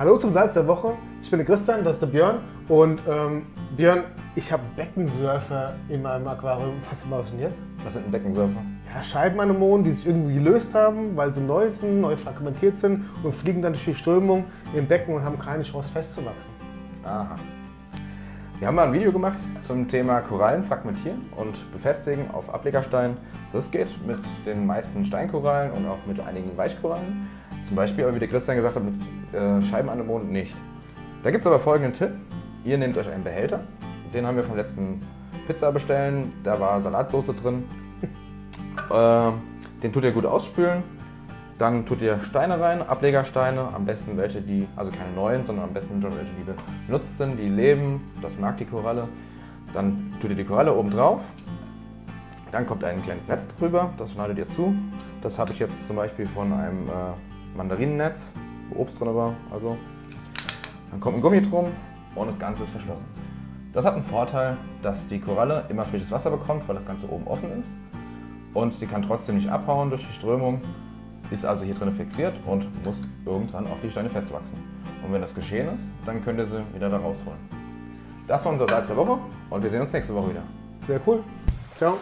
Hallo zum Salz der Woche, ich bin der Christian, das ist der Björn und Björn, ich habe Beckensurfer in meinem Aquarium. Was mache ich denn jetzt? Was sind denn Beckensurfer? Ja, Scheibenanemonen, die sich irgendwie gelöst haben, weil sie neu fragmentiert sind und fliegen dann durch die Strömung im Becken und haben keine Chance festzuwachsen. Aha. Wir haben mal ein Video gemacht zum Thema Korallen fragmentieren und befestigen auf Ablegerstein. Das geht mit den meisten Steinkorallen und auch mit einigen Weichkorallen. Zum Beispiel, aber wie der Christian gesagt hat, mit Scheibenanemonen nicht. Da gibt es aber folgenden Tipp. Ihr nehmt euch einen Behälter. Den haben wir vom letzten Pizza bestellen. Da war Salatsauce drin. Den tut ihr gut ausspülen. Dann tut ihr Steine rein, Ablegersteine, am besten welche, die, also keine neuen, sondern am besten schon welche, die benutzt sind, die leben, das mag die Koralle. Dann tut ihr die Koralle oben drauf, dann kommt ein kleines Netz drüber, das schneidet ihr zu. Das habe ich jetzt zum Beispiel von einem Mandarinennetz, wo Obst drin war, also. Dann kommt ein Gummi drum und das Ganze ist verschlossen. Das hat einen Vorteil, dass die Koralle immer frisches Wasser bekommt, weil das Ganze oben offen ist. Und sie kann trotzdem nicht abhauen durch die Strömung. Ist also hier drin fixiert und muss irgendwann auf die Steine festwachsen. Und wenn das geschehen ist, dann könnt ihr sie wieder da rausholen. Das war unser Salz der Woche und wir sehen uns nächste Woche wieder. Sehr cool. Ciao.